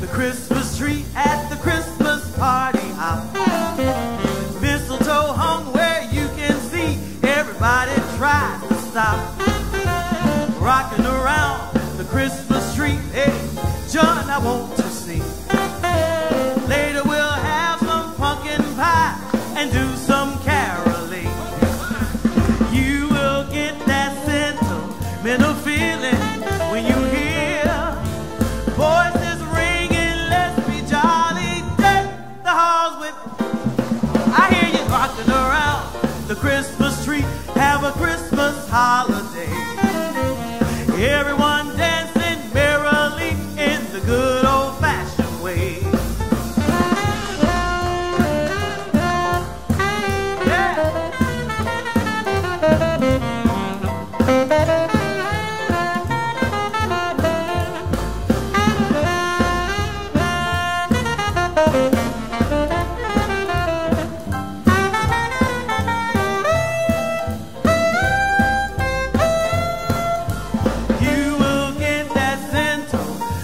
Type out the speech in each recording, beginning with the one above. the Christmas tree at the Christmas party hop. Mistletoe hung where you can see, everybody tries to stop. Rocking around the Christmas tree, hey, John, I want to sing. Later we'll have some pumpkin pie and do some caroling. You will get that sentimental feeling when you hear voices ringing, let's be jolly, deck the halls with. I hear you rocking around the Christmas tree, have a Christmas holiday. Everyone dancing merrily in the good old-fashioned way.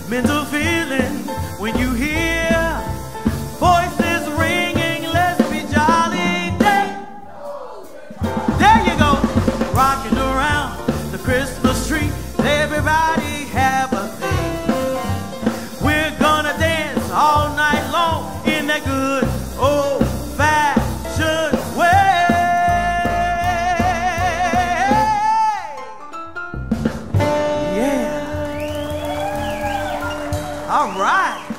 Mental feeling when you hear voices ringing, let's be jolly day. There you go, rocking around the Christmas tree, everybody have a thing. We're gonna dance all night long in that good old fashioned way. Yeah. All right.